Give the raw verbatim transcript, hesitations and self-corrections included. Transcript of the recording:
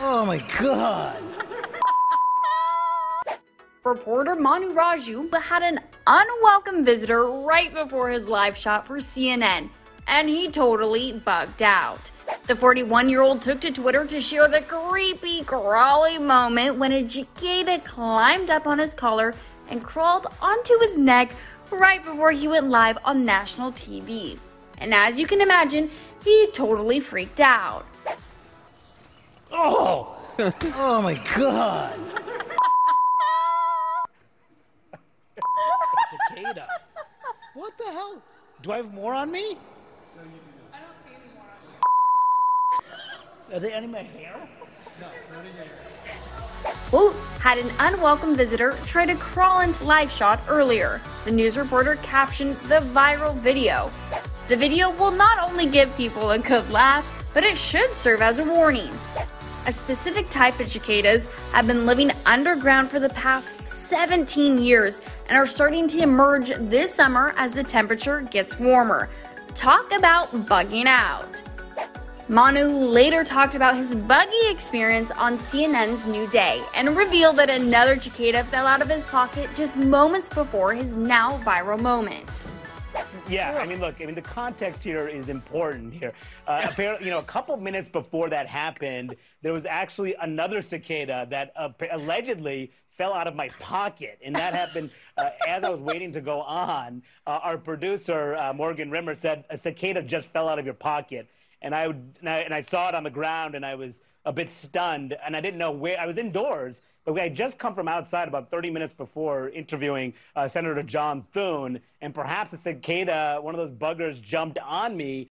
Oh my God. Reporter Manu Raju had an unwelcome visitor right before his live shot for C N N, and he totally bugged out. The forty-one-year-old took to Twitter to share the creepy, crawly moment when a cicada climbed up on his collar and crawled onto his neck right before he went live on national T V. And as you can imagine, he totally freaked out. Oh! Oh my God! Cicada. What the hell? Do I have more on me? No, you do. I don't see any more on me. Are they in my hair? No, not in your hair. Woo had an unwelcome visitor try to crawl into live shot earlier. The news reporter captioned the viral video. The video will not only give people a good laugh, but it should serve as a warning. A specific type of cicadas have been living underground for the past seventeen years and are starting to emerge this summer as the temperature gets warmer. Talk about bugging out. Manu later talked about his buggy experience on C N N's New Day and revealed that another cicada fell out of his pocket just moments before his now viral moment. Yeah, I mean, look, I mean, the context here is important here. Uh, apparently, you know, a couple minutes before that happened, there was actually another cicada that uh, allegedly fell out of my pocket. And that happened uh, as I was waiting to go on. Uh, our producer, uh, Morgan Rimmer, said a cicada just fell out of your pocket. And I, and I, and I saw it on the ground, and I was a bit stunned, and I didn't know where. I was indoors, but we had just come from outside about thirty minutes before interviewing uh, Senator John Thune, and perhaps a cicada, one of those buggers, jumped on me.